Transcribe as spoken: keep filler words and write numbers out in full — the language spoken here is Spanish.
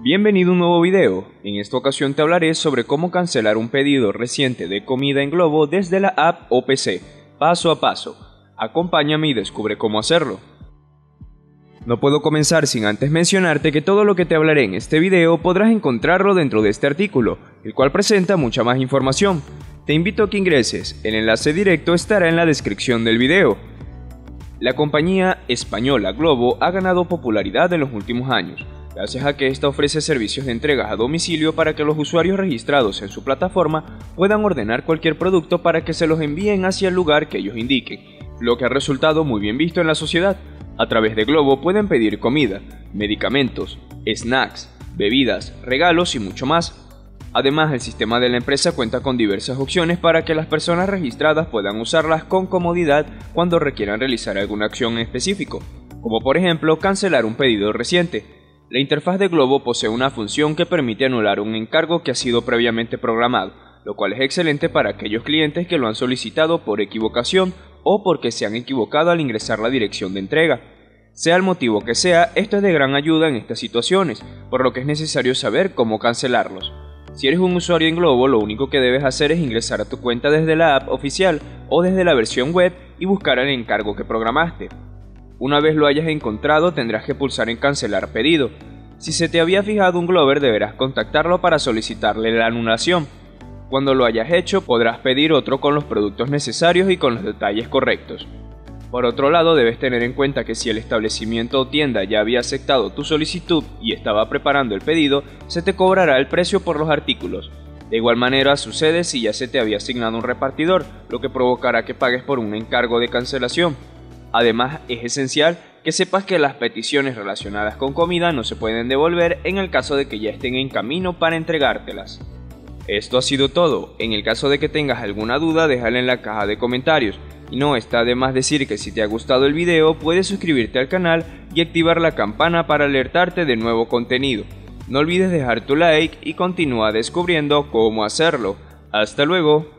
Bienvenido a un nuevo video. En esta ocasión te hablaré sobre cómo cancelar un pedido reciente de comida en Glovo desde la app o P C, paso a paso. Acompáñame y descubre cómo hacerlo. No puedo comenzar sin antes mencionarte que todo lo que te hablaré en este video podrás encontrarlo dentro de este artículo, el cual presenta mucha más información. Te invito a que ingreses, el enlace directo estará en la descripción del video. La compañía española Glovo ha ganado popularidad en los últimos años, gracias a que ésta ofrece servicios de entregas a domicilio para que los usuarios registrados en su plataforma puedan ordenar cualquier producto para que se los envíen hacia el lugar que ellos indiquen, lo que ha resultado muy bien visto en la sociedad. A través de Glovo pueden pedir comida, medicamentos, snacks, bebidas, regalos y mucho más. Además, el sistema de la empresa cuenta con diversas opciones para que las personas registradas puedan usarlas con comodidad cuando requieran realizar alguna acción en específico, como por ejemplo cancelar un pedido reciente. La interfaz de Glovo posee una función que permite anular un encargo que ha sido previamente programado, lo cual es excelente para aquellos clientes que lo han solicitado por equivocación o porque se han equivocado al ingresar la dirección de entrega. Sea el motivo que sea, esto es de gran ayuda en estas situaciones, por lo que es necesario saber cómo cancelarlos. Si eres un usuario en Glovo, lo único que debes hacer es ingresar a tu cuenta desde la app oficial o desde la versión web y buscar el encargo que programaste. Una vez lo hayas encontrado, tendrás que pulsar en cancelar pedido. Si se te había fijado un Glover, deberás contactarlo para solicitarle la anulación. Cuando lo hayas hecho, podrás pedir otro con los productos necesarios y con los detalles correctos. Por otro lado, debes tener en cuenta que si el establecimiento o tienda ya había aceptado tu solicitud y estaba preparando el pedido, se te cobrará el precio por los artículos. De igual manera sucede si ya se te había asignado un repartidor, lo que provocará que pagues por un encargo de cancelación. Además, es esencial que sepas que las peticiones relacionadas con comida no se pueden devolver en el caso de que ya estén en camino para entregártelas. Esto ha sido todo. En el caso de que tengas alguna duda, déjala en la caja de comentarios. Y no está de más decir que si te ha gustado el video, puedes suscribirte al canal y activar la campana para alertarte de nuevo contenido. No olvides dejar tu like y continúa descubriendo cómo hacerlo. ¡Hasta luego!